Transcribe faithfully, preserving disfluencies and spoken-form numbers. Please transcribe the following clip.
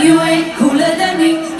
You ain't cooler than me.